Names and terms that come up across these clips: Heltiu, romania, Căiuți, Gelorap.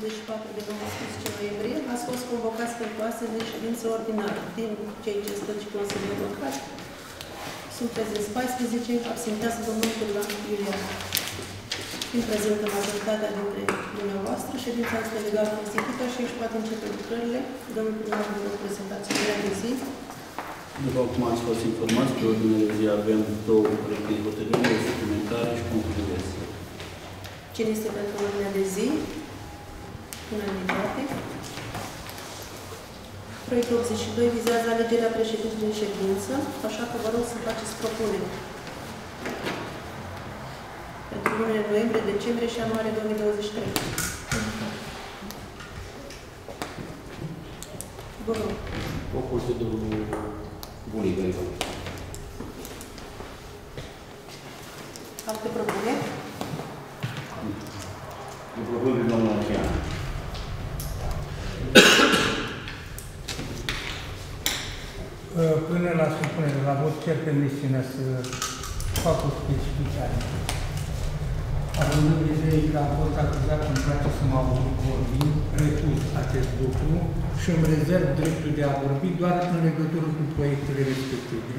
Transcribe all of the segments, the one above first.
54 de 25 noiembrie, ați fost convocați pentru o astăzi de ședință ordinară. Din cei ce stăt și consiliul local, sunt prezenți 14, absentează domnul Iulia. Fiind prezentă majoritatea dintre dumneavoastră, ședința este legal constituită și își poate începe lucrările. Domnul primar, vă prezentați ordinea de zi. După cum ați fost informați, pe ordinea de zi avem două proiecte de hotărâre, suplimentare și concludeți. Cine este pentru ordinea de zi? Unanimitate. Proiectul 82 vizează alegerea președintelui de ședință, așa că vă rog să faceți propuneri. Pentru lunile noiembrie, decembrie și ianuarie 2023. Vă rog. Propunerea domnului Bunică. Alte propuneri? Eu propun pe domnul Oceanu. Până la supunere la vot, cer permisiunea să fac o specificare. Având în vedere că a fost acuzat în place să mă vorbind, refuz acest lucru și îmi rezerv dreptul de a vorbi doar în legătură cu proiectele respective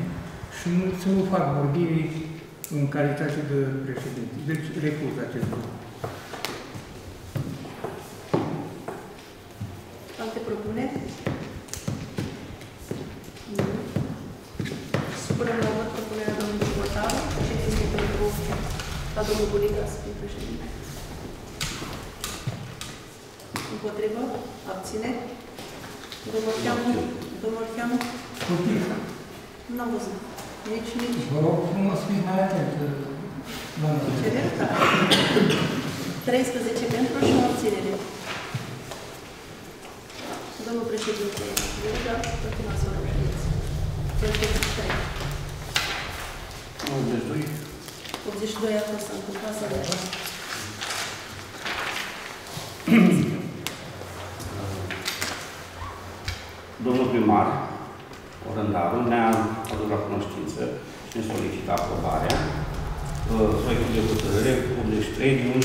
și nu, să nu fac vorbiri în calitate de președinte. Deci refuz acest lucru. Alte propuneri? Nu. Supunem la vot propunerea domnului Botaru. Cine este pentru ca domnul Bunica să fie președinte? Împotrivă? Abține? Domnul Cheamu? Domnul Cheamu? Împotrivă. N-am văzut. Nici. Vă rog frumos, fiți mai atent. Cerere? Da. 13 pentru și o abținere. Domnul președinte, Iulia, continuați oră știți. 82. 82 a fost întâmplat să vedem. Domnul primar, orândarul, ne-a adus la cunoștință și ne solicită aprobarea proiectului de hotărâre 83 din 11-2022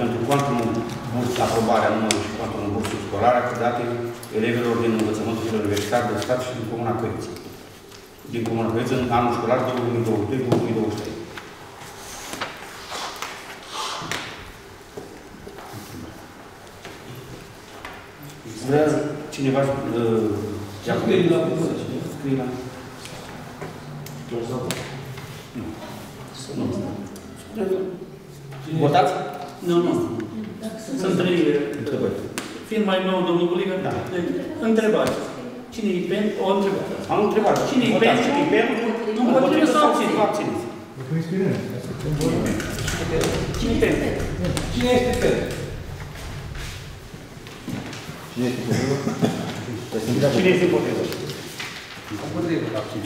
pentru cuantumul bursă, aprobarea numărului și cuantumul bursă scolară acordate elevilor din învățământul universitar de stat și din Comuna Căiuți. Din Comuna Căiuți în anul școlar 2022-2023. Vrea cineva să scrie la bursă? Scrie la... Nu. Nu. Votați? Nu, nu. Sunt trei întrebări. Fiind mai nou, domnul Bulică, da. Întrebați. Cine-i pentru? O întrebare. Am întrebat. Cine-i pentru? Cine-i pentru? Nu mă trebuie să abțineți. Cine-i pentru? Cine este pentru? Cine este pentru? Cine este împotrivă?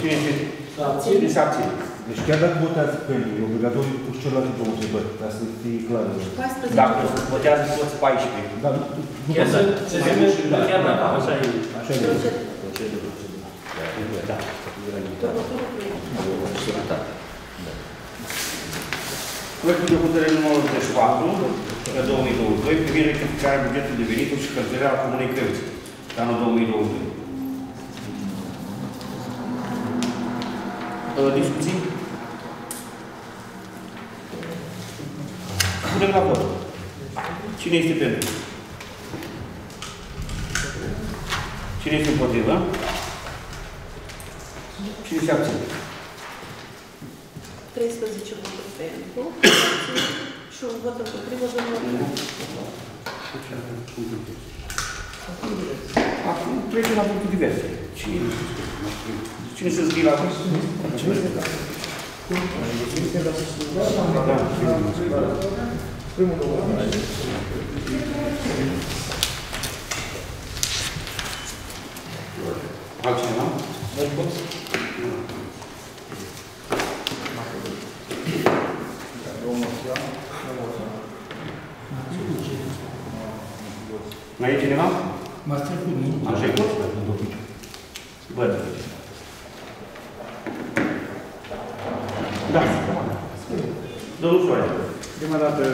Cine este? S-a abținut? S-a abținut. Deci chiar dacă votează pe el, e obligatoriu cu celelalte două întrebări, ca să fie clar. Dacă votează toți 14. Dar nu poate să... Chiar dacă așa e. Așa e. Procedură. Da. Proiectul de hotărâre numărul 84 pe 2022 privind rectificarea bugetului de venituri și cheltuielile al Comunei Căiuți pe anul 2022. Discuții? Punem la vot. Cine este pentru? Cine este împotrivă? Cine se abține? 13 voturi pentru și un vot împotrivă, domnul. Acum trecem la punctul diverse. Cine? Cine se zgâie la vârstă? Cine se zgâie la vârstă? Cine se zgâie la vârstă? Da, cine se zgâie la vârstă? Primul domnul. Altcineva? Dă-i poți? Mai e cineva? M-a trecut, nu? Am trecut? Bă, da. Da. Domnul Soare. Prima dată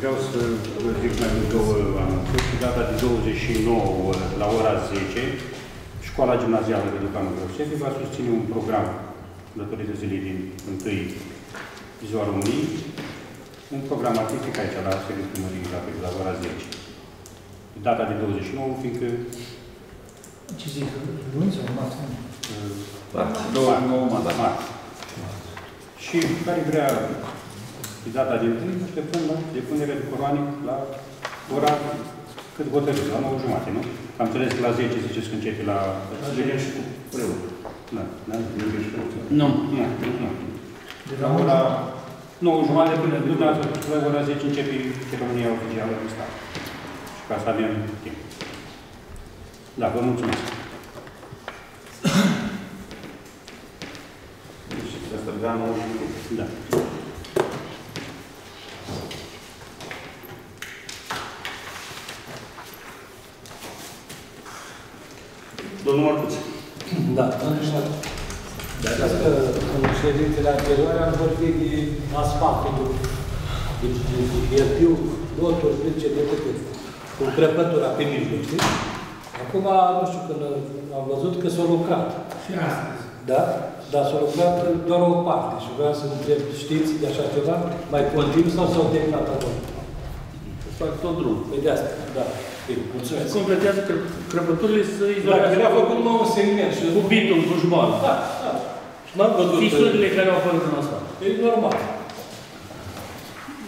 vreau să vă zic mai mult două anunțuri. Pe data de 29 la ora 10, Școala Gimnazială de Lucanul Grăusevi va susține un program datorită zilei din 1 ziua României, un program artistic aici la Astfel de Primării la ora 10. Pe data de 29, fiindcă... Ce zic? Luni sau marți? Marți. Și care vrea... Pe data din 3, așteptăm la depunerea de coroane la ora cât hotărât, la 9:30, nu? Am înțeles că la 10 ziceți că începe la... La Jelen și cu preot. Da, da? Nu. Nu. De la ora 9:30 până la ora 10 începe ceremonia oficială de stat. Și ca să avem timp. Da, vă mulțumesc. Deci, asta avea 9:30. Da. Domnul Marcuță. Da, domnul Șoară. Cred că în ședințele anterioare am vorbit de asfaltul, deci de erbiu, loturi, plice, de câte, cu crăpătura pe mijloc, știți? Acum, nu știu, când am văzut că s-a lucrat. Și astăzi. Da? Dar s-a lucrat doar o parte și vreau să întreb, știți de așa ceva? Mai continuu sau s-au terminat acolo? Fac tot drumul. Păi de asta, da. Se completează crăpăturile să izolează. Dacă era făcut nou un segment și... Cu bitum, cu jumătate. Da, da. Și n-am văzut... Fisurile care au apărut în asfalt. E normal.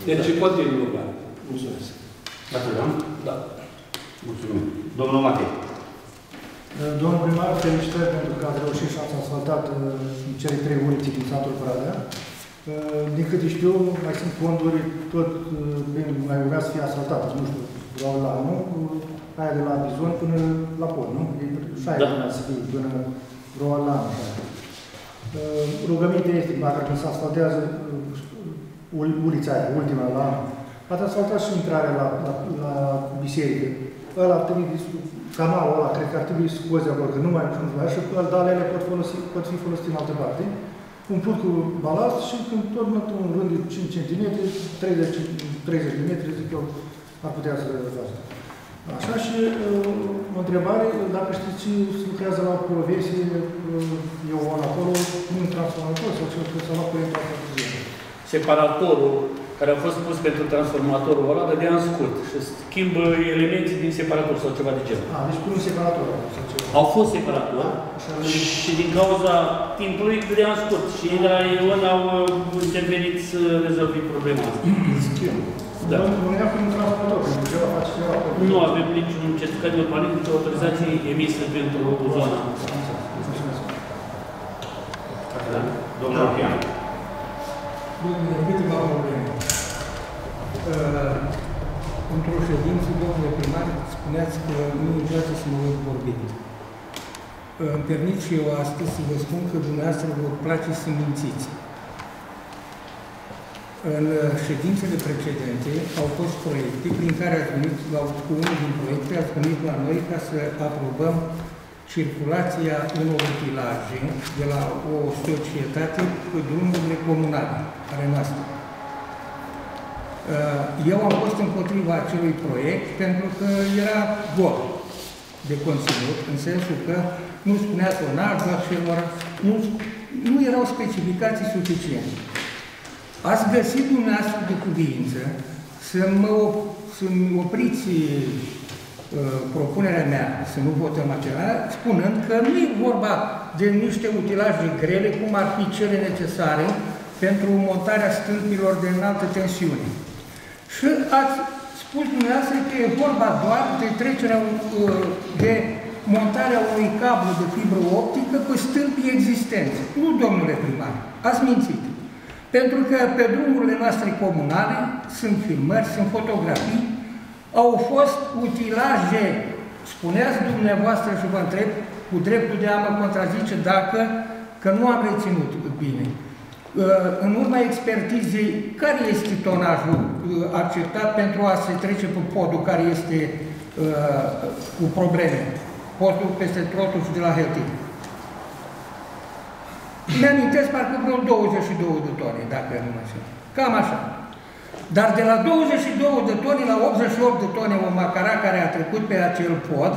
Deci continuu lucrare. Mulțumesc. Dacă vreau? Da. Mulțumesc. Domnul Matei. Domnul primar, felicitări pentru că ați reușit și ați asfaltat cele 3 uliți din satul Pradea. Din câte știu, mai sunt fonduri, tot mai urmea să fie asfaltate, nu știu, doar la anul, aia de la Bizon până la Pol, nu? Și aia urmea să fie până doar la anul. Rugămintea este, dacă când se asfaltează ulița aia, ultima la anul, ați asfaltat și intrarea la biserică. Ăla ar trebui, canalul ăla, cred că ar trebui să scozi acolo, că nu mai ajung la aia și alea pot fi folosite în altă parte. Umplut cu balast și când tornă într-un rând de 5 cm, 30 de metri, zic eu, ar putea să rezolvați. Așa și o întrebare, dacă știți ce se lucrează la Polovesie, eu am acolo, un transformator sau cel care s-a luat cu transformatorul. Separatorul care a fost pus pentru transformatorul ăla dădea în scurt și schimbă elemente din separator sau ceva de genul. A, deci pun un separator sau ceva. Au fost separatori și din cauza timpului dădea în scurt și ei la Ion au intervenit să rezolve problema asta. Da. Domnul cu un transformator, pentru ceva face ceva. Nu avem niciun certificat de urbanism, nicio autorizație emisă pentru zona. Domnul Ochian. Domnule, câteva probleme. Într-o ședință, domnule primar, spuneați că nu încearcă să mă uit vorbind. Îmi permit și eu astăzi să vă spun că dumneavoastră vă place să mințiți. În ședințele precedente au fost proiecte prin care ați venit, cu unul din proiecte ați venit la noi ca să aprobăm circulația unor utilaje de la o societate pe drumurile comunale ale noastre. Eu am fost împotriva acelui proiect pentru că era gol de conținut, în sensul că nu spunea tonajul acelor, nu erau specificații suficiente. Ați găsit dumneavoastră de cuvință să-mi opriți propunerea mea să nu votăm acela, spunând că nu e vorba de niște utilaje grele, cum ar fi cele necesare pentru montarea stâmpilor de înaltă tensiune. Și ați spus dumneavoastră că e vorba doar de trecerea, de montarea unui cablu de fibră optică cu stâmpii existenți. Nu, domnule primar, ați mințit. Pentru că pe drumurile noastre comunale sunt filmări, sunt fotografii, au fost utilaje, spuneați dumneavoastră și vă întreb, cu dreptul de a mă contrazice dacă, că nu am reținut bine. În urma expertizei, care este tonajul acceptat pentru a se trece pe podul care este cu probleme? Podul peste trotul și de la Helting. Mi-amintesc parcă vreo 22 de tone, dacă nu mă știu. Cam așa. Dar de la 22 de tone la 88 de tone o macara care a trecut pe acel pod,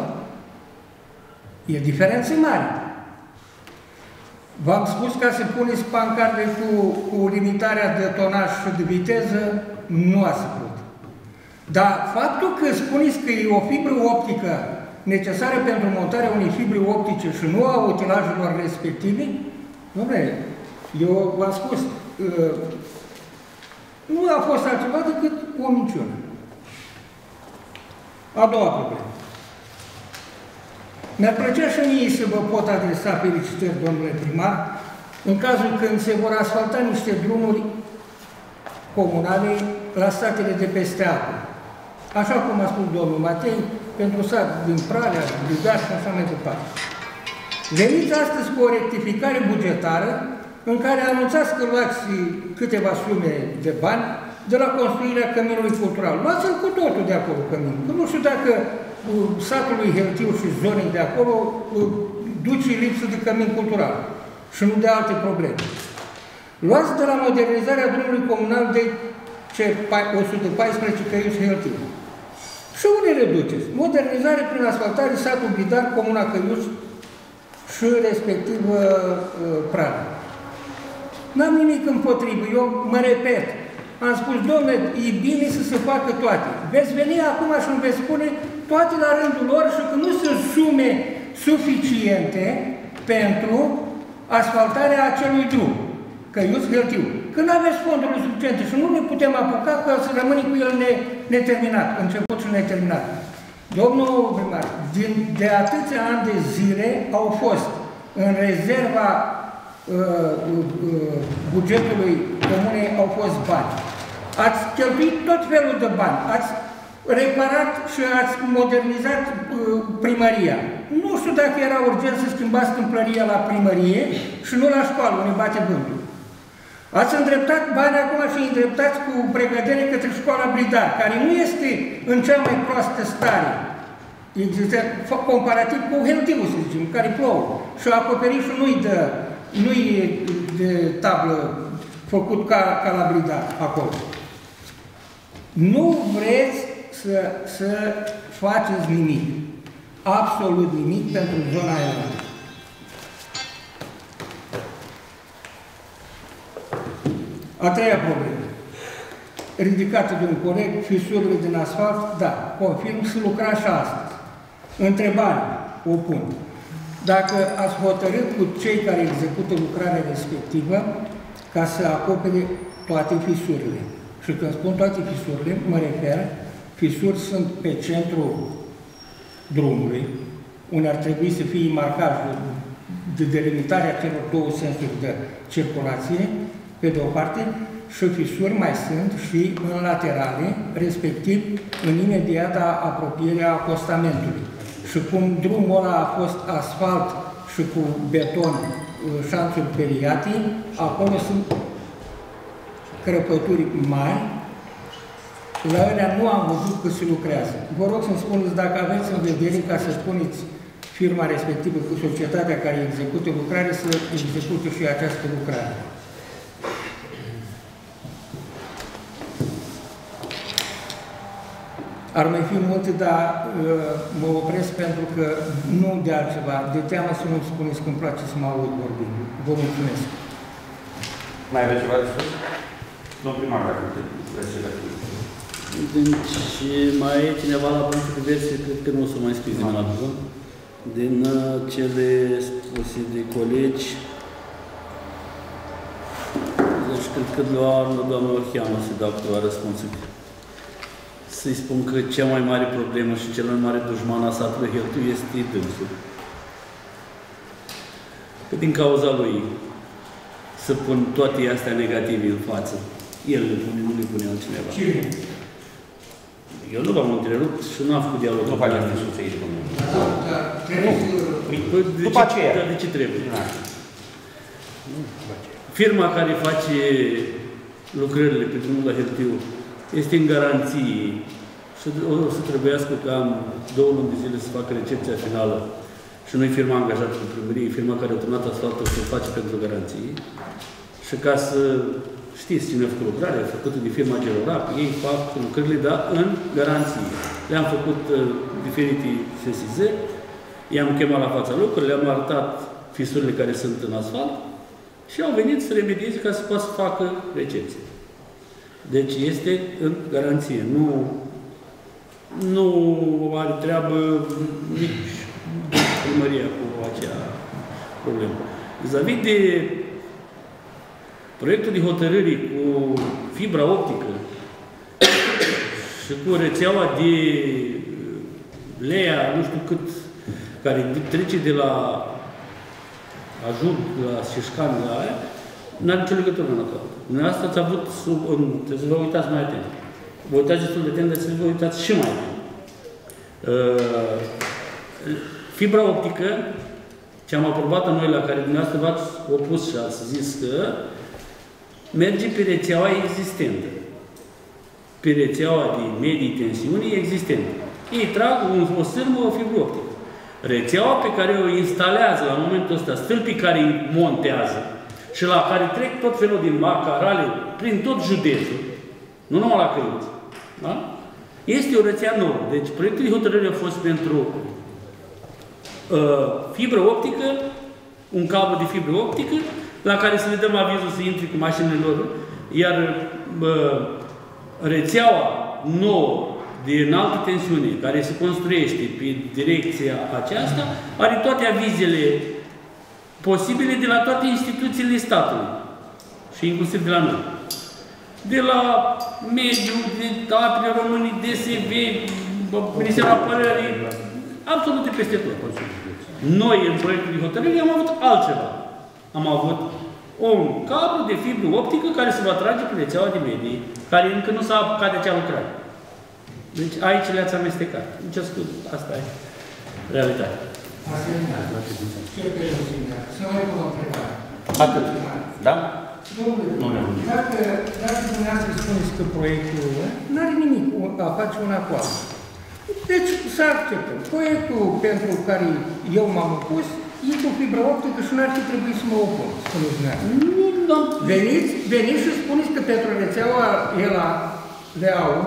e diferență mare. V-am spus ca să puneți pancarde cu limitarea de tonaj și de viteză, nu ați putut. Dar faptul că spuneți că e o fibră optică necesară pentru montarea unei fibre optice și nu a utilajelor respective, dom'le, eu v-am spus, nu a fost altceva decât o minciună. A doua problemă. Mi-ar plăcea și mie să vă pot adresa felicitări, domnule primar, în cazul când se vor asfalta niște drumuri comunale la satele de peste apă. Așa cum a spus domnul Matei, pentru sat din Pralea, Bugaș și așa mai departe. Veniți astăzi cu o rectificare bugetară în care anunțați că luați câteva sume de bani de la construirea căminului cultural. Luați-l cu totul de acolo cămin. Nu știu dacă satului Heltiu și zonei de acolo duce lipsă de cămin cultural și nu de alte probleme. Luați de la modernizarea drumului comunal de 114 Căiuți și Heltiu. Și unde reduceți? Modernizare prin asfaltare, satul Bidar, comuna Căiuți și respectiv Prada. N-am nimic împotrivă, eu mă repet. Am spus, domnule, e bine să se facă toate. Veți veni acum și îmi veți spune toate la rândul lor și că nu sunt sume suficiente pentru asfaltarea acelui drum, Căiuți-Heltiu. Că nu aveți fonduri suficiente și nu ne putem apuca că să rămânem cu el neterminat, început și neterminat. Domnul primar, de atâția ani de zile au fost în rezerva bugetului comunei au fost bani. Ați cheltuit tot felul de bani. Ați reparat și ați modernizat primăria. Nu știu dacă era urgent să schimbați tâmplăria la primărie și nu la școală, unde bate gândul. Ați îndreptat banii acum și îndreptați cu pregătere către școala Bridar, care nu este în cea mai proastă stare. Există comparativ cu Heltiu, să zicem, care plouă. Și acoperișul nu-i de tablă făcut ca la Bridar acolo. Nu vreți să faceți nimic. Absolut nimic pentru zona aia. A treia problemă, ridicată de un coleg, fisurile din asfalt, da, confirm să lucra și astăzi. Întrebare, o pun. Dacă ați hotărât cu cei care execută lucrarea respectivă ca să acopere toate fisurile. Și când spun toate fisurile, mă refer, fisuri sunt pe centrul drumului, unde ar trebui să fie marcajul de delimitare a celor două sensuri de circulație, pe de o parte, și fisuri mai sunt și în laterale, respectiv în imediata apropiere a acostamentului. Și cum drumul ăla a fost asfalt și cu beton, șanțuri periate, acolo sunt crăpături mari, la alea nu am văzut că se lucrează. Vă rog să-mi spuneți dacă aveți în vedere ca să spuneți firma respectivă cu societatea care execută lucrare să execute și această lucrare. Ar mai fi multe, dar mă opresc pentru că nu de altceva. De teamă să nu-mi spuneți că îmi place să mă aud vorbind. Vă mulțumesc. Mai aveți ceva de spus? Domnul primar, dacă vreți ceva de spus. Și mai e cineva la punctul de versie, cred că nu o să mai scris din la buză. Din cele spuse de colegi, deci cred că doamna Orhianu se dau câteva răspunsuri. Să-i spun că cea mai mare problemă și cel mai mare dușman a satului Heltiu este dânsul. Că din cauza lui să pun toate astea negative în față. El le pune, nu le pune altcineva. Eu nu l-am întrerupt și nu am făcut dialogul. După aceea nu sunt aici, domnule. Nu. După aceea. Dar de ce trebuie? Firma care face lucrările pe drumul la Heltiu este în garanție și o să trebuiască cam 2 luni de zile să facă recepția finală. Și noi firma angajată de primărie, firma care a turnat asfaltul, să o face pentru garanție. Și ca să Știți cine a făcut lucrare, a făcut din firma Gelorap, ei fac lucrările, dar în garanție. Le-am făcut diferite sesizări, i-am chemat la fața locului, le-am arătat fisurile care sunt în asfalt și au venit să remedieze ca să poată să facă recepție. Deci este în garanție. Nu are treabă nici primăria cu acea problemă. Vis-a-vis de proiectul de hotărâri cu fibra optică și cu rețeaua de leia, nu știu cât, care trece de la Ajut, la Șișcan, la aia, n-are nicio legătură în acolo. Dumneavoastră ați avut sub... Trebuie să vă uitați mai atent. Vă uitați destul de atent, dar să vă uitați și mai atent. Fibra optică, ce am aprobat noi, la care dumneavoastră v-ați opus și ați zis că merge pe rețeaua existentă. Pe rețeaua de medii tensiunii existentă. Ei trag o sârmă, o fibră optică. Rețeaua pe care o instalează la momentul ăsta, stâlpii care îi montează și la care trec tot felul din macarale, prin tot județul, nu numai la Căiuți, da? Este o rețea nouă. Deci proiectul de hotărâre a fost pentru fibră optică, un cablu de fibră optică, la care să le dăm avizul să intri cu mașinile lor, iar rețeaua nouă de înaltă tensiune, care se construiește pe direcția aceasta, are toate avizele posibile de la toate instituțiile statului și inclusiv de la noi. De la mediu, de apele românii, DSV, Ministerul Apărării, absolut de peste tot. Noi, în proiectul de hotărâre, am avut altceva. Am avut un cablu de fibru optică care se va trage pe rețeaua de medii, care încă nu s-a apucat de acea lucrare. Deci aici le-ați amestecat. Nici ascult. Asta e realitatea. Să mai pun o întrebare. Atât. Da? Domnule, dacă dumneavoastră spuneți că proiectul n-are nimic a face una cu alta. Deci să acceptăm. Proiectul pentru care eu m-am opus e cu fibra optică și n-ar fi trebuit să mă opun, spuneți dumneavoastră. Nu, domnule. Veniți și spuneți că pentru rețeaua de aur,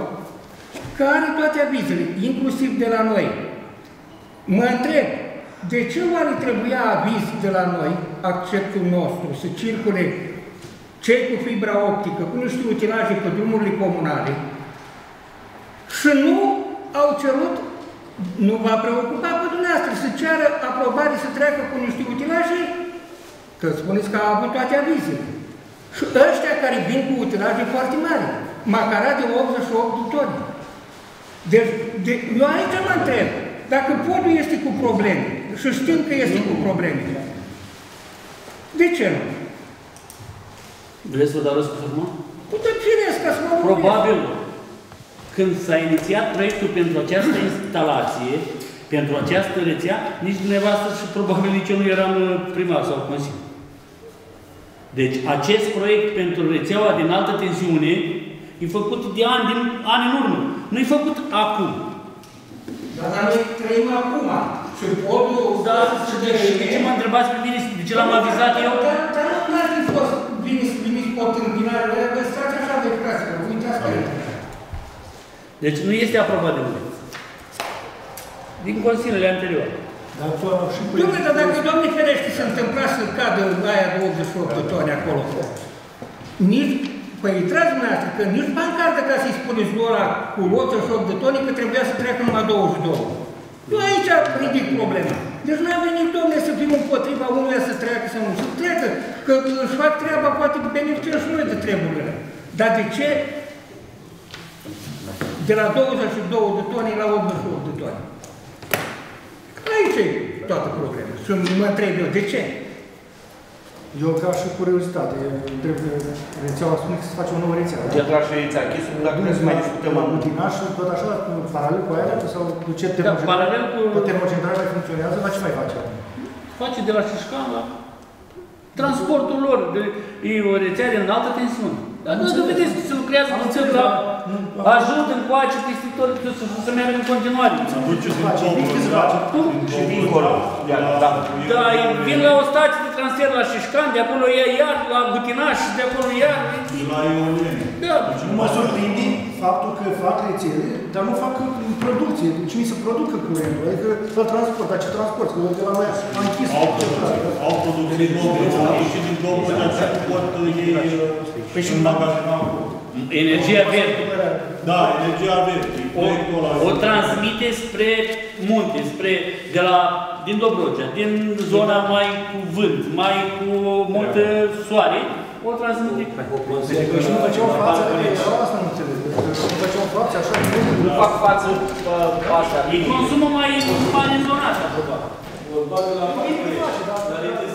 că are toate avizele, inclusiv de la noi. Mă întreb, de ce oare trebuia aviz de la noi, acceptul nostru, să circule cei cu fibra optică, cu nu știu, utilaje pe drumurile comunale, și nu au cerut, nu v-a preocupat pe dumneavoastră, să ceară aprobare, să treacă cu nu știu, utilaje? Că spuneți că au avut toate avizele. Și ăștia care vin cu utilaje foarte mari, macarate 88 de toni. Deci, eu aici mă întreb, dacă podul este cu probleme, și știm că este cu probleme, de ce nu? Vreți să vă dau răspunsul urmă? Păi, dar firesc, ca să mă urmă. Probabil, când s-a inițiat proiectul pentru această instalație, pentru această rețea, nici dumneavoastră și probabil nici eu nu eram primar sau consiliu. Deci, acest proiect pentru rețeaua din altă tensiune, e făcut de ani în urmă. Nu e făcut acum. Dar noi trăim acum. Și podul... Da, și de ce mă întrebați pe mine? De ce l-am avizat eu? Dar nu ar fi fost bine să primiți pot în binarele alea, că stați așa de frați, că vă uitați pe ele. Deci nu este aprobat de mine. Din consiliile anterioare. Dom'le, dar dacă, Doamne ferește, se întâmpla să cadă aia de 88 de toni acolo, nici... Păi, dragi dumneavoastră, că nici bancarta ca să-i spuneți lui ăla cu 88 de toni, că trebuia să treacă numai 22. Eu aici ridic problema. Deci n-a venit, domnule, să fim împotriva unuia să treacă sau nu. Să treacă, că își fac treaba, poate beneficiem și noi de treburile. Dar de ce de la 22 de toni la 88 de toni? Aici e toată problema. Și mă întreb eu, de ce? Eu ca și curiozitate, trebuie rețeaua spune că se face o nouă rețea. De atrag și rețea Chisul, dacă nu mai discutăm în mutinașul, tot așa, paralel cu aia, sau cu ce termocentrale funcționează, dar ce mai face? Face de la Șișcan la transportul lor, e o rețea de înaltă tensiune. Dar nu vedeți că se lucrează cu țări, dar ajută în coace peste tot, să meargă în continuare. Duceți în pomul, și dincolo. Da, vin la o stație de transport. mănasteri, la Șișcan, de acolo e iar, la Butinaș, de acolo iar. La Ionene. Da. Deci nu mă surprinde faptul că fac rețele, dar nu fac producție. Deci mi se producă curentul. Adică să transport, dar ce transport? Că de la noi am închis. Au producție nouă, și din două, dar ce pot ei în magazinul. Energia verde. Da, energia verde. O transmite spre munte, spre, de la, din Dobrogea, din zona mai cu vânt, mai cu multă soare, o transmite. Și nu făceau față, asta nu înțeleg. Nu făceau față, așa nu fac față așa. Ei consumă mai în zonă asta, probabil. Dar